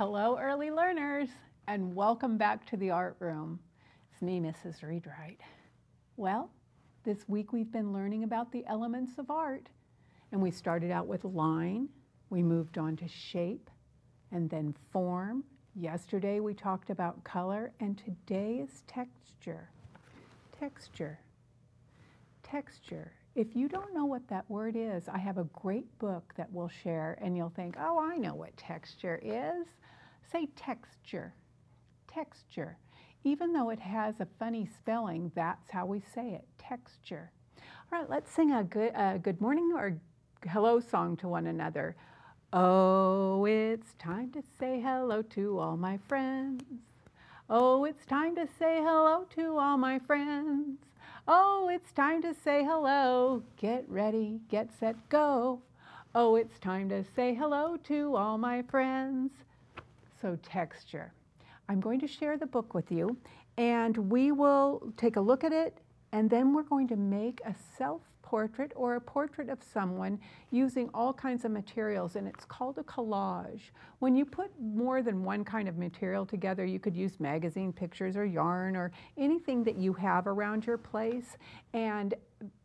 Hello, early learners, and welcome back to the art room. It's me, Mrs. Readwright. Well, this week we've been learning about the elements of art, and we started out with line, we moved on to shape, and then form. Yesterday we talked about color, and today is texture. Texture. Texture. If you don't know what that word is, I have a great book that we'll share, and you'll think, oh, I know what texture is. Say texture, texture. Even though it has a funny spelling, that's how we say it, texture. All right, let's sing a good morning or hello song to one another. Oh, it's time to say hello to all my friends. Oh, it's time to say hello to all my friends. Oh, it's time to say hello. Get ready, get set, go. Oh, it's time to say hello to all my friends. So texture. I'm going to share the book with you, and we will take a look at it, and then we're going to make a self-portrait or a portrait of someone using all kinds of materials, and it's called a collage. When you put more than one kind of material together, you could use magazine pictures or yarn or anything that you have around your place and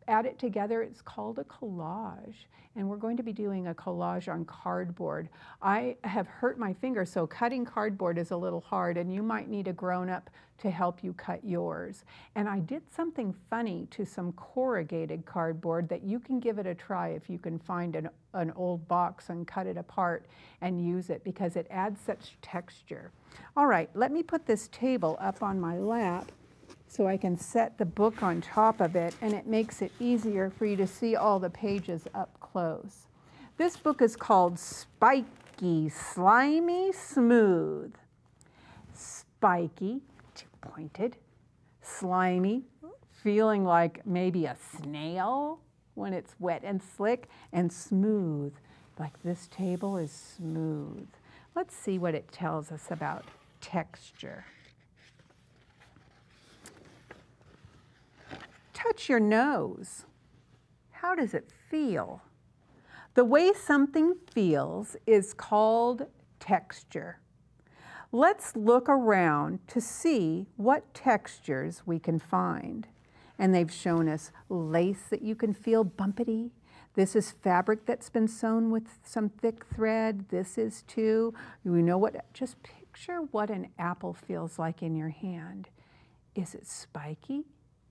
add it together. It's called a collage, and we're going to be doing a collage on cardboard. I have hurt my finger, so cutting cardboard is a little hard, and you might need a grown-up to help you cut yours. And I did something funny to some corrugated cardboard that you can give it a try if you can find an old box and cut it apart and use it, because it adds such texture. All right, let me put this table up on my lap so I can set the book on top of it, and it makes it easier for you to see all the pages up close. This book is called Spiky, Slimy, Smooth. Spiky, pointed, slimy, feeling like maybe a snail when it's wet and slick, and smooth, like this table is smooth. Let's see what it tells us about texture. Touch your nose. How does it feel? The way something feels is called texture. Let's look around to see what textures we can find. And they've shown us lace that you can feel bumpity. This is fabric that's been sewn with some thick thread. This is too. You know what? Just picture what an apple feels like in your hand. Is it spiky?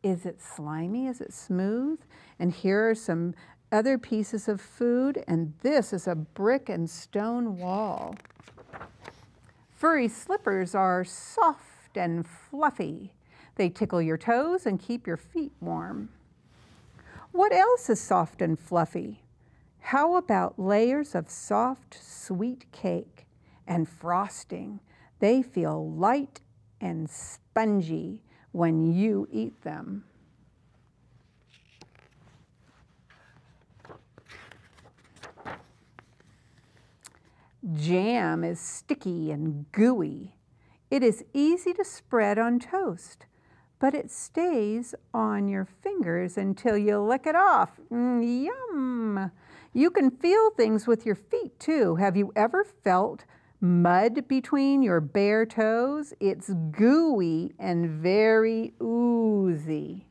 Is it slimy? Is it smooth? And here are some other pieces of food, and this is a brick and stone wall. Furry slippers are soft and fluffy. They tickle your toes and keep your feet warm. What else is soft and fluffy? How about layers of soft, sweet cake and frosting? They feel light and spongy when you eat them. Jam is sticky and gooey. It is easy to spread on toast, but it stays on your fingers until you lick it off. Yum! You can feel things with your feet too. Have you ever felt mud between your bare toes? It's gooey and very oozy.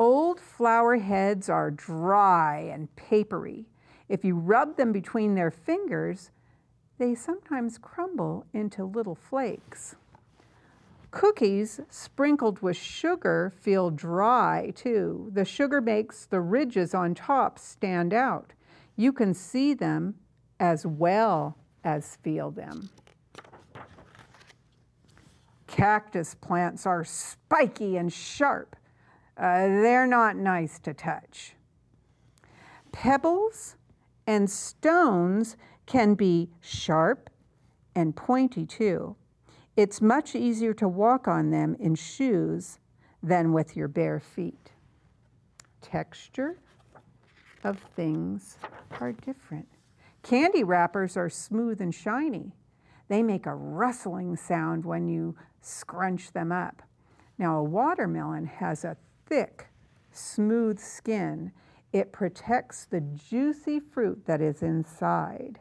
Old flower heads are dry and papery. If you rub them between their fingers, they sometimes crumble into little flakes. Cookies sprinkled with sugar feel dry too. The sugar makes the ridges on top stand out. You can see them as well as feel them. Cactus plants are spiky and sharp. They're not nice to touch. Pebbles and stones can be sharp and pointy too. It's much easier to walk on them in shoes than with your bare feet. Texture of things are different. Candy wrappers are smooth and shiny. They make a rustling sound when you scrunch them up. Now, a watermelon has a thick, smooth skin. It protects the juicy fruit that is inside.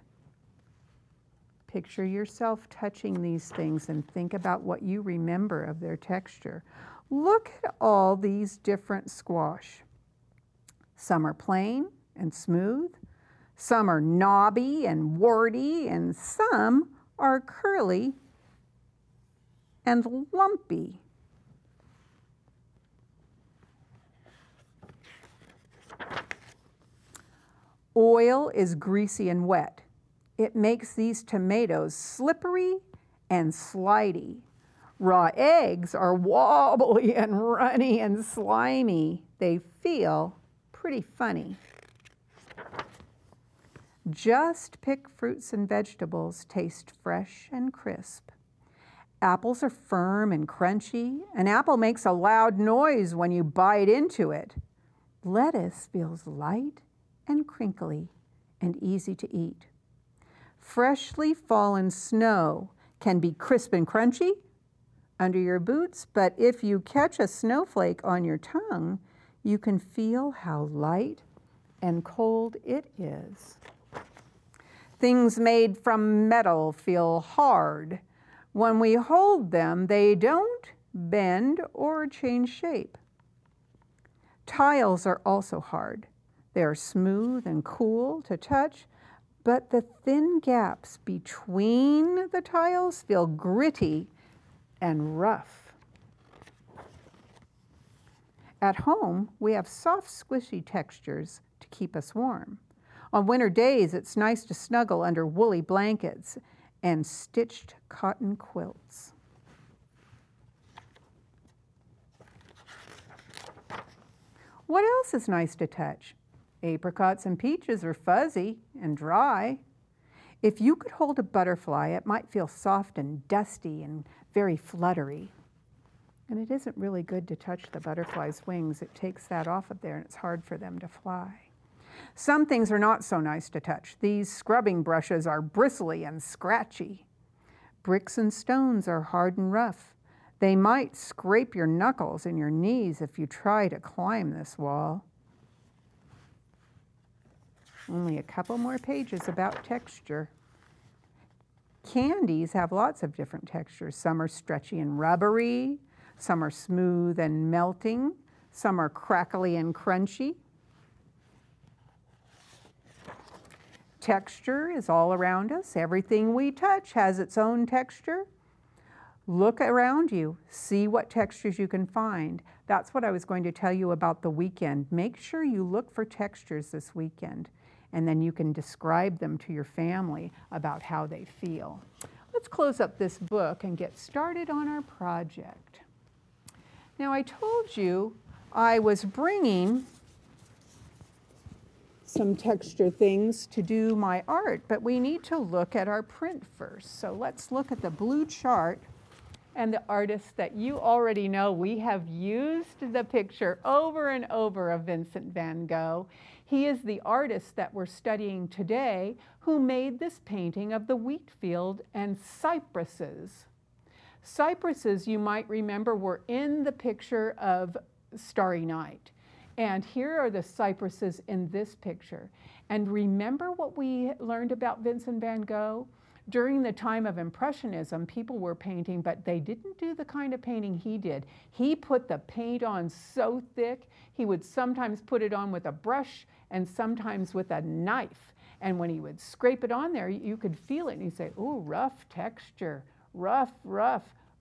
Picture yourself touching these things and think about what you remember of their texture. Look at all these different squash. Some are plain and smooth, some are knobby and warty, and some are curly and lumpy. Oil is greasy and wet. It makes these tomatoes slippery and slidey. Raw eggs are wobbly and runny and slimy. They feel pretty funny. Just pick fruits and vegetables, taste fresh and crisp. Apples are firm and crunchy. An apple makes a loud noise when you bite into it. Lettuce feels light and crinkly and easy to eat. Freshly fallen snow can be crisp and crunchy under your boots, but if you catch a snowflake on your tongue, you can feel how light and cold it is. Things made from metal feel hard. When we hold them, they don't bend or change shape. Tiles are also hard. They are smooth and cool to touch, but the thin gaps between the tiles feel gritty and rough. At home, we have soft, squishy textures to keep us warm. On winter days, it's nice to snuggle under woolly blankets and stitched cotton quilts. What else is nice to touch? Apricots and peaches are fuzzy and dry. If you could hold a butterfly, it might feel soft and dusty and very fluttery. And it isn't really good to touch the butterfly's wings. It takes that off of there, and it's hard for them to fly. Some things are not so nice to touch. These scrubbing brushes are bristly and scratchy. Bricks and stones are hard and rough. They might scrape your knuckles and your knees if you try to climb this wall. Only a couple more pages about texture. Candies have lots of different textures. Some are stretchy and rubbery. Some are smooth and melting. Some are crackly and crunchy. Texture is all around us. Everything we touch has its own texture. Look around you. See what textures you can find. That's what I was going to tell you about the weekend. Make sure you look for textures this weekend, and then you can describe them to your family about how they feel. Let's close up this book and get started on our project. Now, I told you I was bringing some texture things to do my art, but we need to look at our print first. So let's look at the blue chart and the artists that you already know. We have used the picture over and over of Vincent Van Gogh. He is the artist that we're studying today who made this painting of the wheat field and cypresses. Cypresses, you might remember, were in the picture of Starry Night. And here are the cypresses in this picture. And remember what we learned about Vincent Van Gogh? During the time of Impressionism, people were painting, but they didn't do the kind of painting he did. He put the paint on so thick, he would sometimes put it on with a brush and sometimes with a knife. And when he would scrape it on there, you could feel it, and he'd say, ooh, rough texture, rough.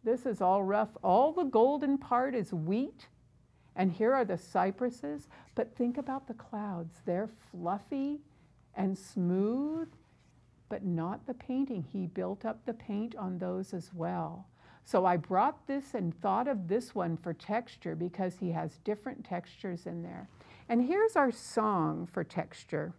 This is all rough. All the golden part is wheat. And here are the cypresses, but think about the clouds. They're fluffy and smooth, but not the painting. He built up the paint on those as well. So I brought this and thought of this one for texture because he has different textures in there. And here's our song for texture.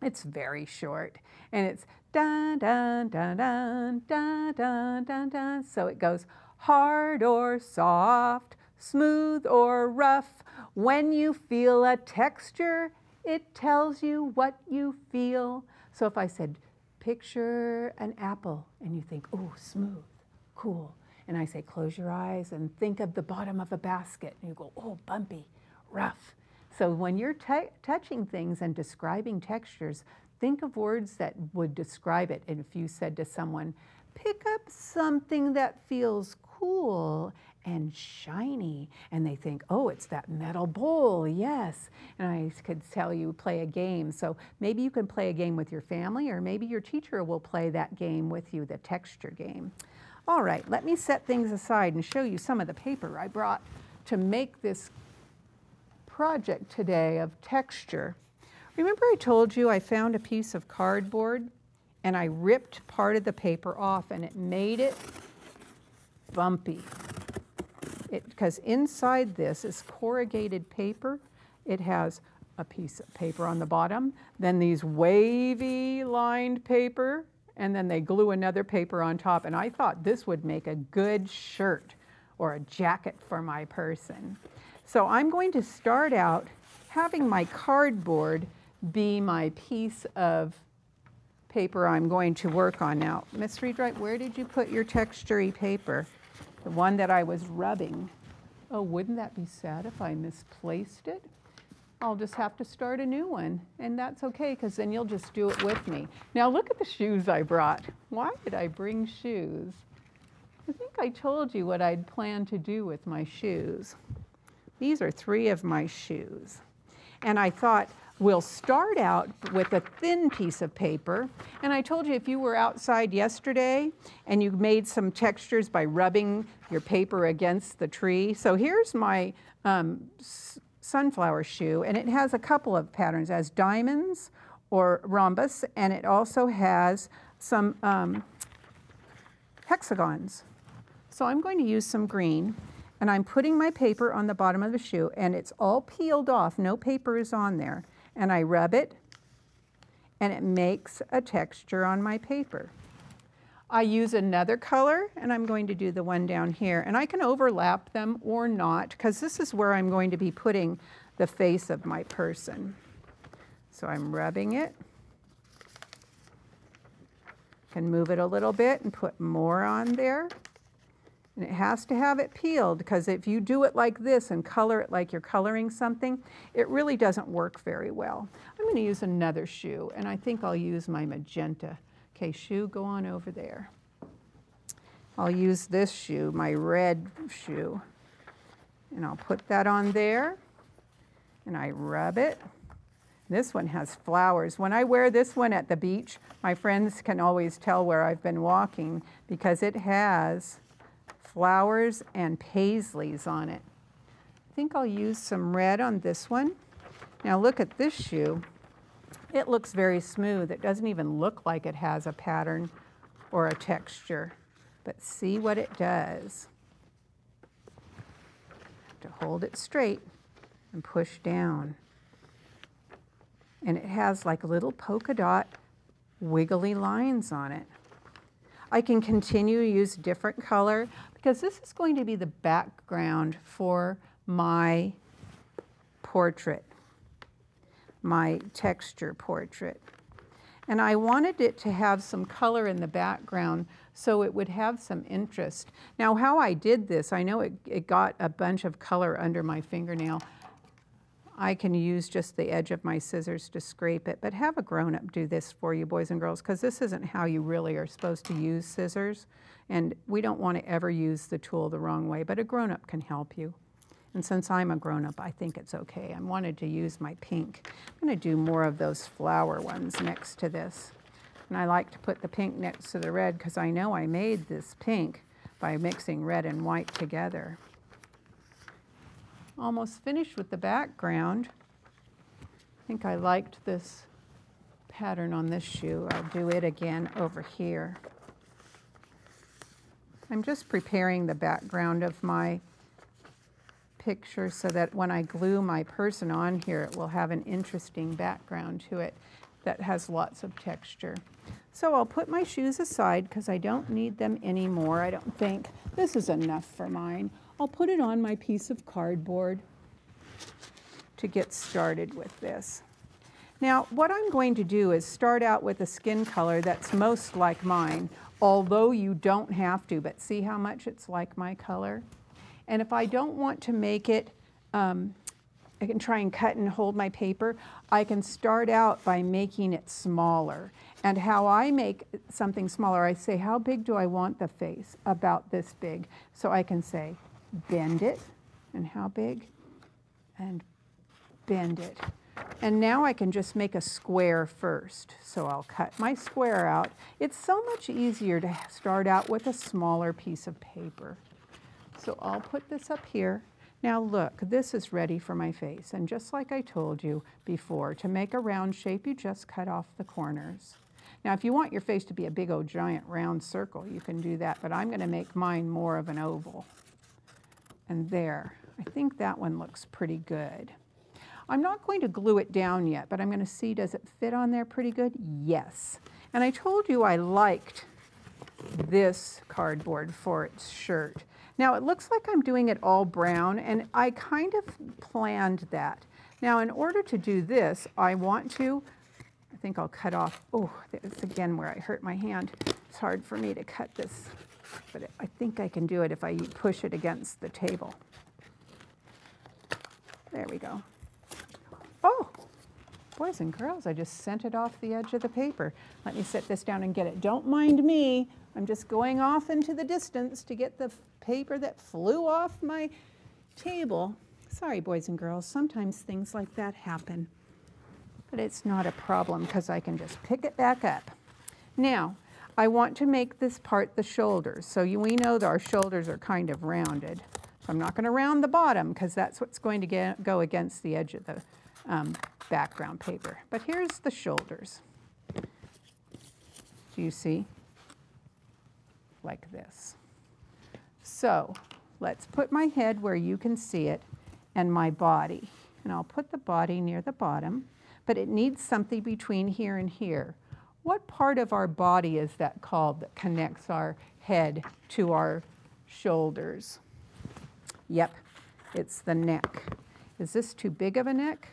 It's very short, and it's dun, dun, dun, dun, dun, dun, dun, dun. So it goes hard or soft, smooth or rough. When you feel a texture, it tells you what you feel. So if I said, picture an apple, and you think, oh, smooth, cool. And I say, close your eyes and think of the bottom of a basket. And you go, oh, bumpy, rough. So when you're touching things and describing textures, Think of words that would describe it. And if you said to someone, pick up something that feels cool and shiny, and they think, oh, it's that metal bowl, yes. And I could tell you, play a game. So maybe you can play a game with your family, or maybe your teacher will play that game with you, the texture game. All right, let me set things aside and show you some of the paper I brought to make this project today of texture. Remember I told you I found a piece of cardboard and I ripped part of the paper off and it made it bumpy. Because inside this is corrugated paper. It has a piece of paper on the bottom, then these wavy lined paper, and then they glue another paper on top. And I thought this would make a good shirt or a jacket for my person. So I'm going to start out having my cardboard be my piece of paper I'm going to work on now. Miss Readwright, where did you put your textury paper? The one that I was rubbing. Oh, wouldn't that be sad if I misplaced it? I'll just have to start a new one, and that's okay, because then you'll just do it with me. Now look at the shoes I brought. Why did I bring shoes? I think I told you what I'd planned to do with my shoes. These are three of my shoes. And I thought, we'll start out with a thin piece of paper. And I told you, if you were outside yesterday and you made some textures by rubbing your paper against the tree. So here's my sunflower shoe, and it has a couple of patterns. It has diamonds or rhombus, and it also has some hexagons. So I'm going to use some green. And I'm putting my paper on the bottom of the shoe, and it's all peeled off. No paper is on there. And I rub it, and it makes a texture on my paper. I use another color, and I'm going to do the one down here. And I can overlap them or not, because this is where I'm going to be putting the face of my person. So I'm rubbing it. Can move it a little bit and put more on there. And it has to have it peeled, because if you do it like this and color it like you're coloring something, it really doesn't work very well. I'm going to use another shoe, and I think I'll use my magenta. Okay, shoe, go on over there. I'll use this shoe, my red shoe, and I'll put that on there, and I rub it. This one has flowers. When I wear this one at the beach, my friends can always tell where I've been walking, because it has flowers and paisleys on it. I think I'll use some red on this one. Now look at this shoe. It looks very smooth. It doesn't even look like it has a pattern or a texture, but see what it does. To hold it straight and push down. And it has like little polka dot wiggly lines on it. I can continue to use different color, because this is going to be the background for my portrait, my texture portrait. And I wanted it to have some color in the background so it would have some interest. Now how I did this, I know it got a bunch of color under my fingernail. I can use just the edge of my scissors to scrape it, but have a grown-up do this for you, boys and girls, because this isn't how you really are supposed to use scissors, and we don't want to ever use the tool the wrong way, but a grown-up can help you. And since I'm a grown-up, I think it's okay. I wanted to use my pink. I'm going to do more of those flower ones next to this. And I like to put the pink next to the red, because I know I made this pink by mixing red and white together. Almost finished with the background. I think I liked this pattern on this shoe. I'll do it again over here. I'm just preparing the background of my picture so that when I glue my person on here, it will have an interesting background to it that has lots of texture. So I'll put my shoes aside because I don't need them anymore, I don't think. This is enough for mine. I'll put it on my piece of cardboard to get started with this. Now, what I'm going to do is start out with a skin color that's most like mine, although you don't have to, but see how much it's like my color? And if I don't want to make it I can try and cut and hold my paper. I can start out by making it smaller. And how I make something smaller, I say, how big do I want the face? About this big. So I can say, bend it, and how big? And bend it. And now I can just make a square first. So I'll cut my square out. It's so much easier to start out with a smaller piece of paper. So I'll put this up here. Now look, this is ready for my face. And just like I told you before, to make a round shape, you just cut off the corners. Now if you want your face to be a big old giant round circle, you can do that, but I'm going to make mine more of an oval. And there, I think that one looks pretty good. I'm not going to glue it down yet, but I'm going to see, does it fit on there pretty good? Yes. And I told you I liked this cardboard for its shirt. Now it looks like I'm doing it all brown, and I kind of planned that. Now in order to do this, I want to, I think I'll cut off, oh, that's again where I hurt my hand. It's hard for me to cut this, but I think I can do it if I push it against the table. There we go. Oh, boys and girls, I just sent it off the edge of the paper. Let me set this down and get it. Don't mind me. I'm just going off into the distance to get the paper that flew off my table. Sorry, boys and girls, sometimes things like that happen. But it's not a problem because I can just pick it back up. Now, I want to make this part the shoulders. So we know that our shoulders are kind of rounded. So I'm not going to round the bottom because that's what's going to go against the edge of the background paper. But here's the shoulders. Do you see? Like this. So let's put my head where you can see it and my body. And I'll put the body near the bottom, but it needs something between here and here. What part of our body is that called that connects our head to our shoulders? Yep, it's the neck. Is this too big of a neck?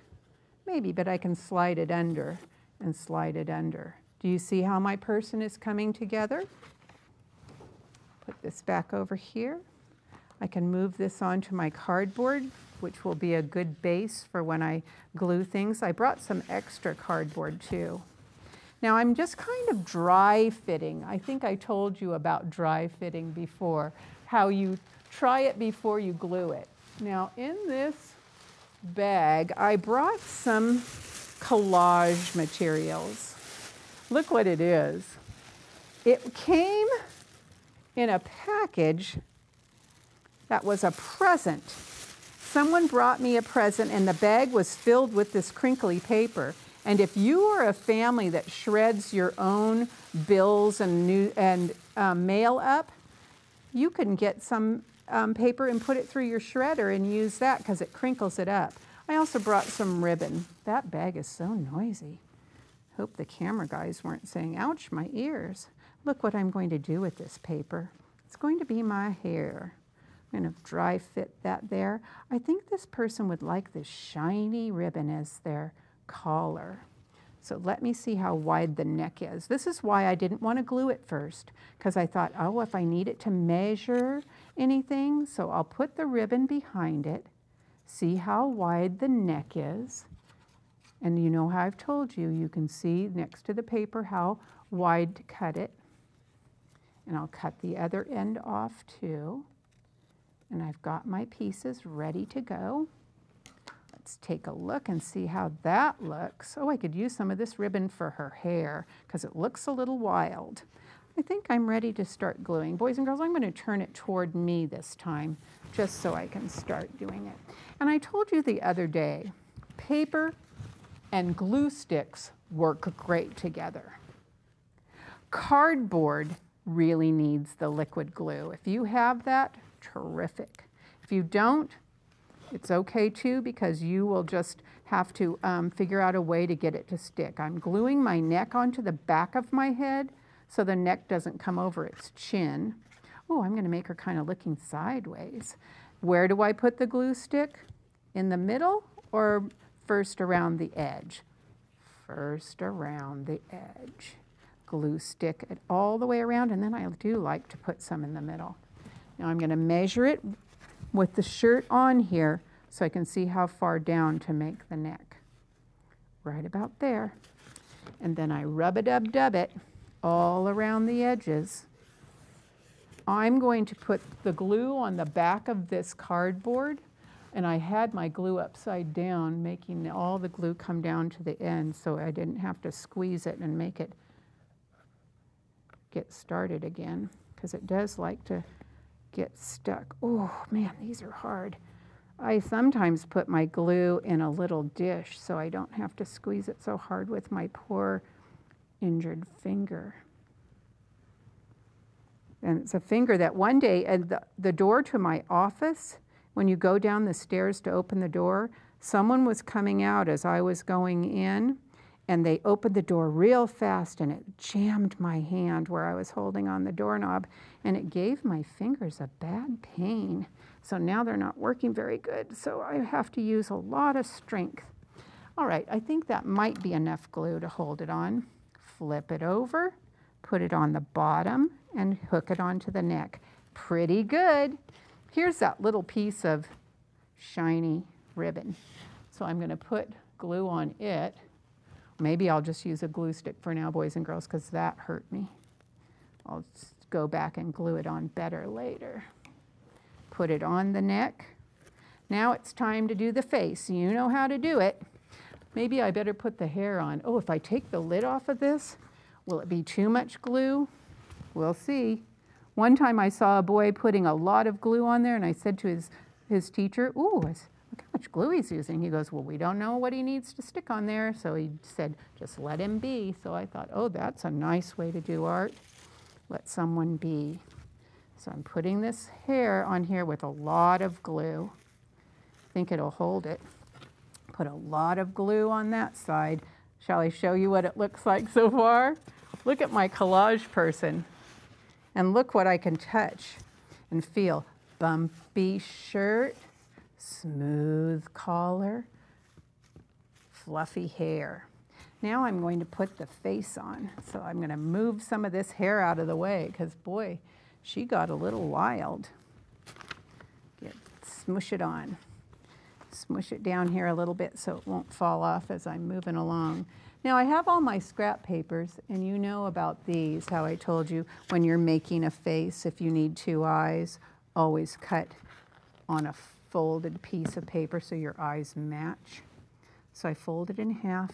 Maybe, but I can slide it under and slide it under. Do you see how my person is coming together? Put this back over here. I can move this onto my cardboard, which will be a good base for when I glue things. I brought some extra cardboard too. Now I'm just kind of dry fitting. I think I told you about dry fitting before, how you try it before you glue it. Now in this bag, I brought some collage materials. Look what it is. It came in a package that was a present. Someone brought me a present, and the bag was filled with this crinkly paper. And if you are a family that shreds your own bills and mail up, you can get some paper and put it through your shredder and use that because it crinkles it up. I also brought some ribbon. That bag is so noisy. Hope the camera guys weren't saying, ouch, my ears. Look what I'm going to do with this paper. It's going to be my hair. I'm going to dry fit that there. I think this person would like this shiny ribbon as their collar. So let me see how wide the neck is. This is why I didn't want to glue it first, because I thought, oh, if I need it to measure anything, so I'll put the ribbon behind it, see how wide the neck is. And you know how I've told you, you can see next to the paper how wide to cut it. And I'll cut the other end off too. And I've got my pieces ready to go. Let's take a look and see how that looks. Oh, I could use some of this ribbon for her hair because it looks a little wild. I think I'm ready to start gluing. Boys and girls, I'm going to turn it toward me this time just so I can start doing it. And I told you the other day, paper and glue sticks work great together. Cardboard really needs the liquid glue. If you have that, terrific. If you don't, it's okay too, because you will just have to figure out a way to get it to stick. I'm gluing my neck onto the back of my head so the neck doesn't come over its chin. Oh, I'm going to make her kind of looking sideways. Where do I put the glue stick? In the middle or first around the edge? First around the edge. Glue stick it all the way around, and then I do like to put some in the middle. Now I'm going to measure it with the shirt on here so I can see how far down to make the neck. Right about there. And then I rub-a-dub-dub it all around the edges. I'm going to put the glue on the back of this cardboard, and I had my glue upside down, making all the glue come down to the end so I didn't have to squeeze it and make it get started again, because it does like to get stuck. Oh man, these are hard. I sometimes put my glue in a little dish so I don't have to squeeze it so hard with my poor injured finger. And it's a finger that one day, at the door to my office, when you go down the stairs to open the door, someone was coming out as I was going in, and they opened the door real fast, and it jammed my hand where I was holding on the doorknob, and it gave my fingers a bad pain. So now they're not working very good, so I have to use a lot of strength. All right, I think that might be enough glue to hold it on. Flip it over, put it on the bottom, and hook it onto the neck. Pretty good. Here's that little piece of shiny ribbon. So I'm going to put glue on it. Maybe I'll just use a glue stick for now, boys and girls, because that hurt me. I'll go back and glue it on better later. Put it on the neck. Now it's time to do the face. You know how to do it. Maybe I better put the hair on. Oh, if I take the lid off of this, will it be too much glue? We'll see. One time I saw a boy putting a lot of glue on there, and I said to his teacher, ooh, look how much glue he's using. He goes, well, we don't know what he needs to stick on there. So he said, just let him be. So I thought, oh, that's a nice way to do art. Let someone be. So I'm putting this hair on here with a lot of glue. I think it'll hold it. Put a lot of glue on that side. Shall I show you what it looks like so far? Look at my collage person. And look what I can touch and feel. Bumpy shirt, smooth collar, fluffy hair. Now I'm going to put the face on. So I'm going to move some of this hair out of the way, because boy, she got a little wild. Smoosh it on. Smoosh it down here a little bit so it won't fall off as I'm moving along. Now I have all my scrap papers, and you know about these, how I told you when you're making a face, if you need two eyes, always cut on a folded piece of paper so your eyes match. So I fold it in half,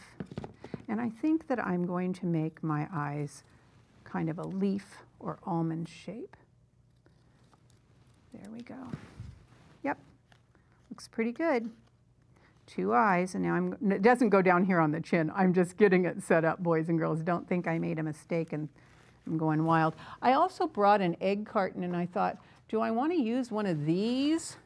and I think that I'm going to make my eyes kind of a leaf or almond shape. There we go. Yep, looks pretty good. Two eyes, and now it doesn't go down here on the chin. I'm just getting it set up, boys and girls. Don't think I made a mistake and I'm going wild. I also brought an egg carton, and I thought, do I want to use one of these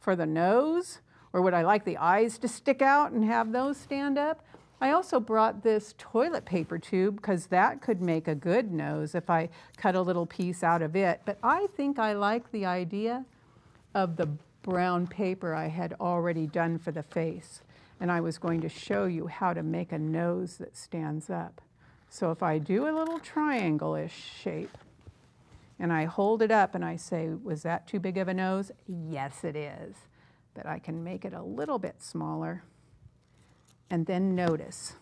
for the nose? Or would I like the eyes to stick out and have those stand up? I also brought this toilet paper tube, because that could make a good nose if I cut a little piece out of it. But I think I like the idea of the brown paper I had already done for the face, and I was going to show you how to make a nose that stands up. So if I do a little triangle-ish shape, and I hold it up and I say, was that too big of a nose? Yes, it is. But I can make it a little bit smaller. And then notice,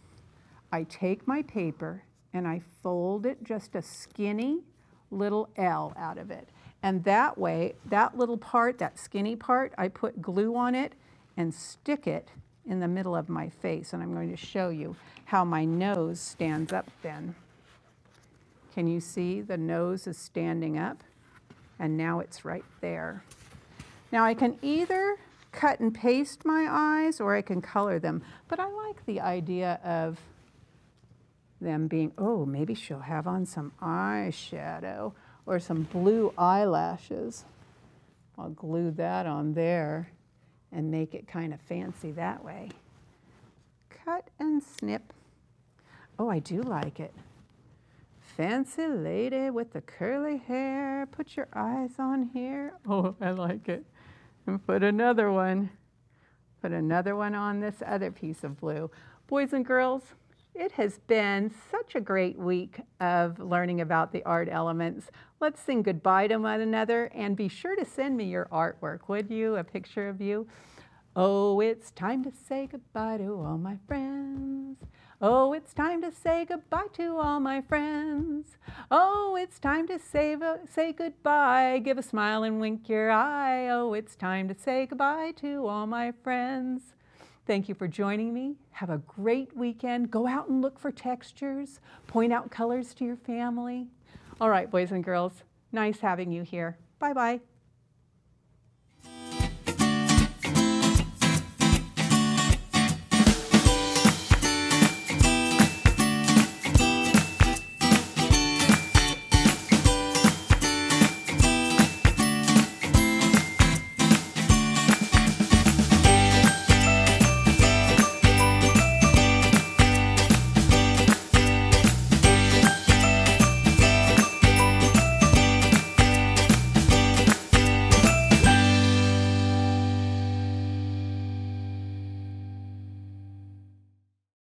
I take my paper and I fold it just a skinny little L out of it. And that way, that little part, that skinny part, I put glue on it and stick it in the middle of my face. And I'm going to show you how my nose stands up then. Can you see the nose is standing up? And now it's right there. Now I can either cut and paste my eyes, or I can color them. But I like the idea of them being, oh, maybe she'll have on some eyeshadow or some blue eyelashes. I'll glue that on there and make it kind of fancy that way. Cut and snip. Oh, I do like it. Fancy lady with the curly hair, put your eyes on here. Oh, I like it. And put another one. Put another one on this other piece of blue. Boys and girls, it has been such a great week of learning about the art elements. Let's sing goodbye to one another, and be sure to send me your artwork, would you? A picture of you. Oh, it's time to say goodbye to all my friends. Oh, it's time to say goodbye to all my friends. Oh, it's time to say goodbye. Give a smile and wink your eye. Oh, it's time to say goodbye to all my friends. Thank you for joining me. Have a great weekend. Go out and look for textures. Point out colors to your family. All right, boys and girls, nice having you here. Bye-bye.